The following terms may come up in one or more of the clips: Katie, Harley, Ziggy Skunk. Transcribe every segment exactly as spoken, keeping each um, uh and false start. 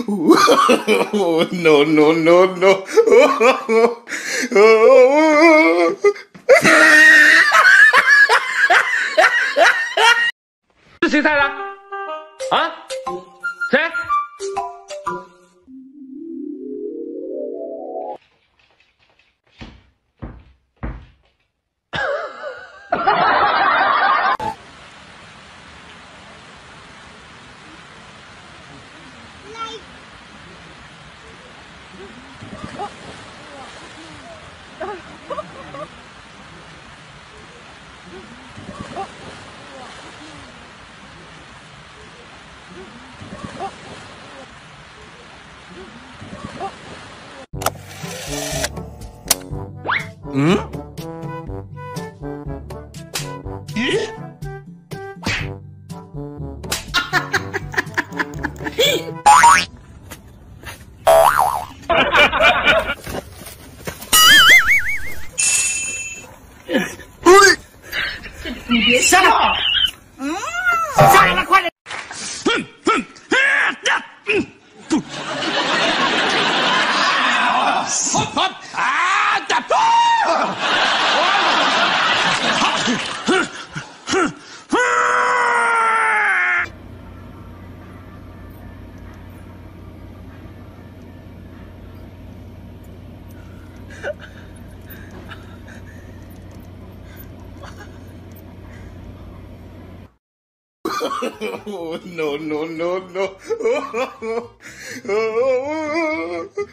Oh, no, no, no, no. Oh, oh, oh.是谁带的？啊？谁？Hmm? Oh, no, no, no, no. Oh, oh, oh, oh.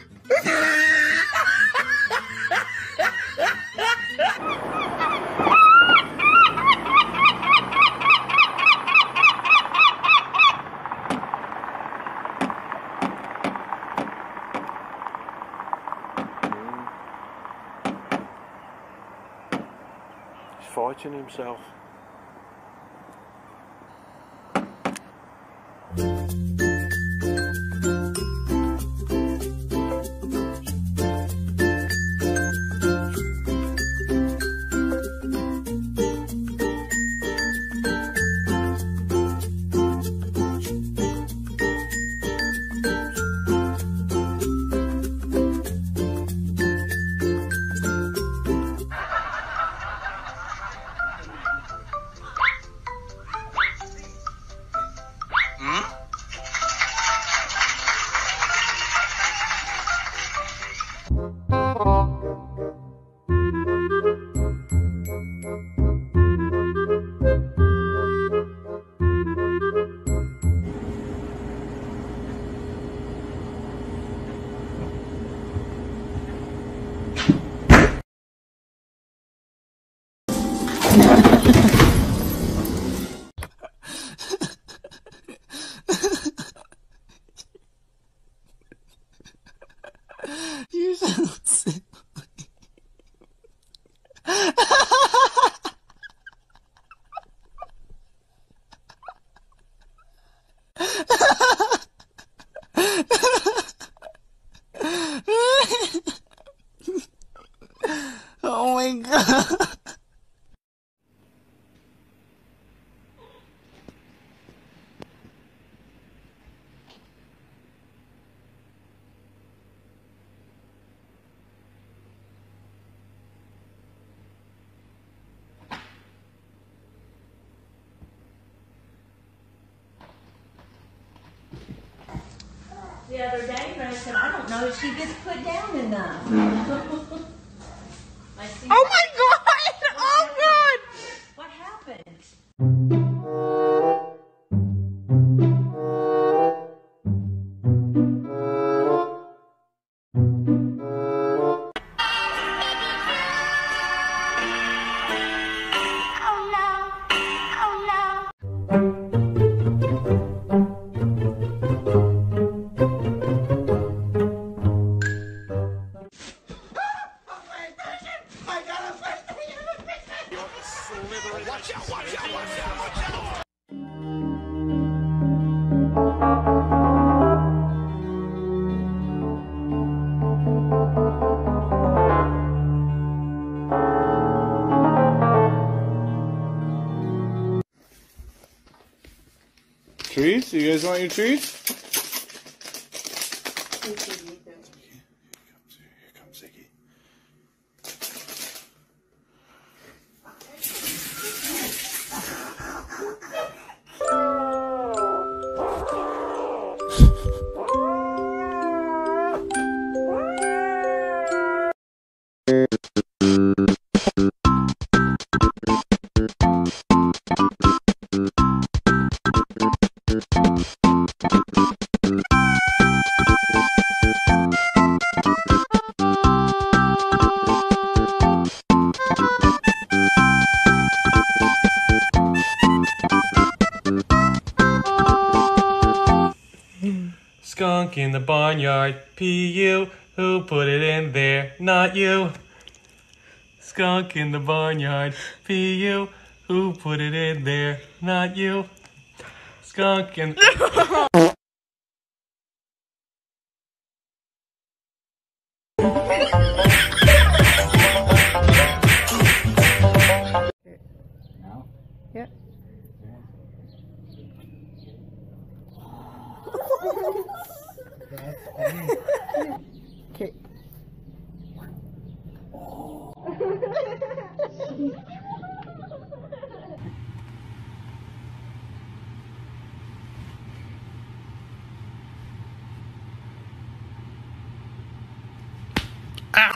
He's fighting himself. You sound silly. Oh my God. The other day, and I said, I don't know if she gets put down enough. Mm. I see. Oh my God! Oh God! What happened? Watch out, watch out, watch out, watch out! Treats? You guys want your treats? see Ziggy though. Here comes, here comes Ziggy. Skunk in the barnyard, P U, who put it in there? Not you. Skunk in the barnyard, P U, who put it in there? Not you. Skunk in the... Yep. That's funny. Okay. Ow!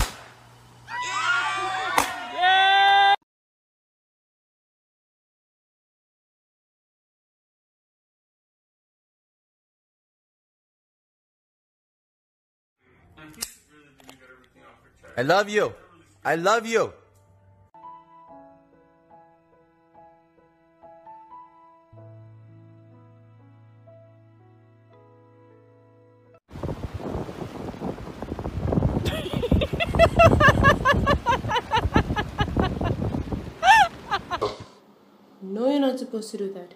Yeah! I love you. I love you. No, you're not supposed to do that.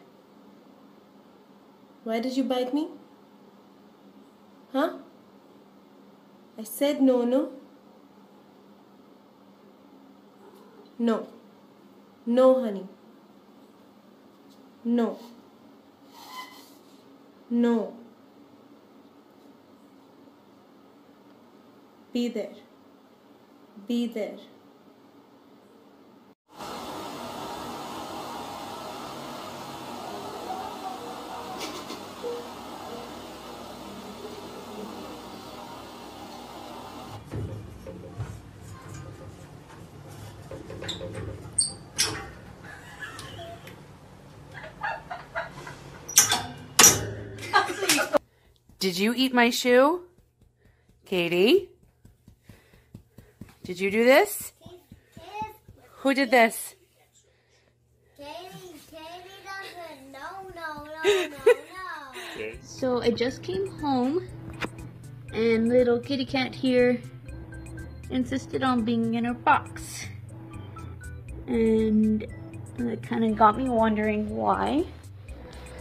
Why did you bite me? Huh? I said no, no. No. No, honey. No. No. Be there. Be there. Did you eat my shoe? Katie? Did you do this? Who did this? Katie, Katie doesn't. No, no, no, no, no. So I just came home and little kitty cat here insisted on being in her box. And it kind of got me wondering why.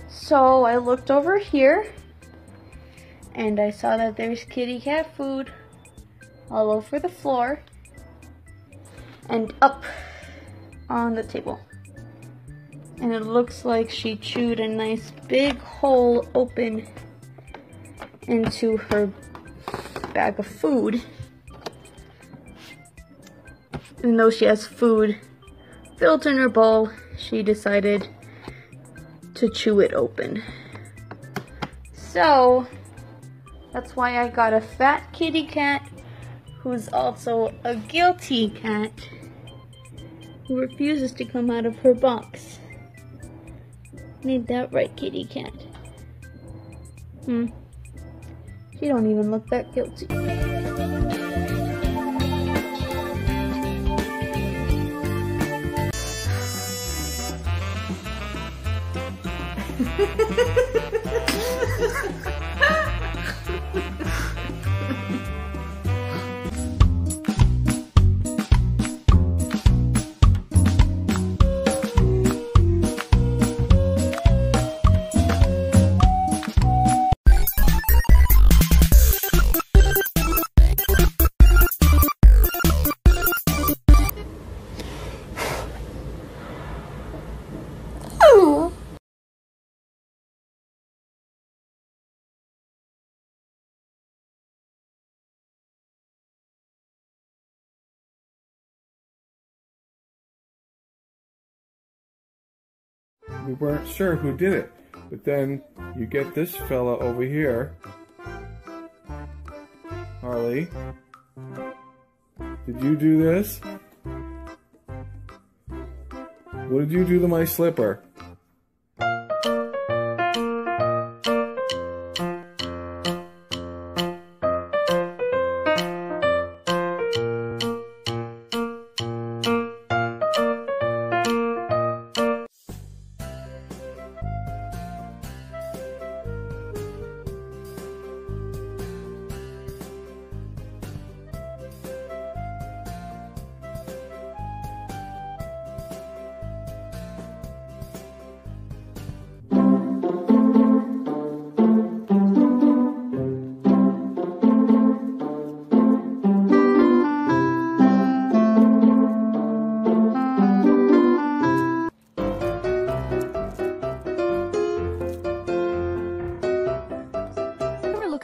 So I looked over here. And I saw that there's kitty cat food all over the floor and up on the table. And it looks like she chewed a nice big hole open into her bag of food. Even though she has food built in her bowl, she decided to chew it open. So that's why I got a fat kitty cat, who's also a guilty cat, who refuses to come out of her box. Need that right, kitty cat? Hmm. She don't even look that guilty. we weren't sure who did it. But then you get this fella over here. Harley, did you do this? What did you do to my slipper?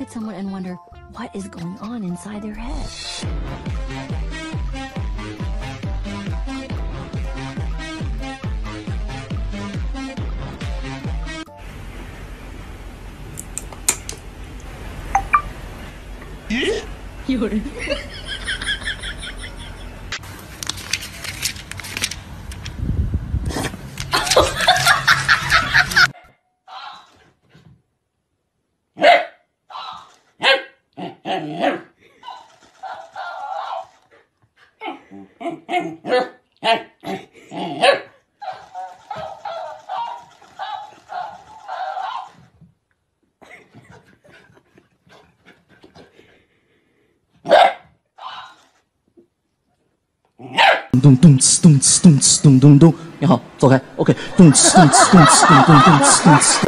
Someone and wonder what is going on inside their head. You're咚咚哧咚哧咚哧咚咚咚，你好，走开。OK， 咚哧咚哧咚哧咚咚咚哧咚哧。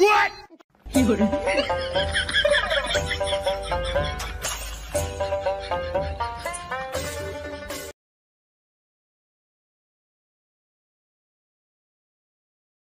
What？有人。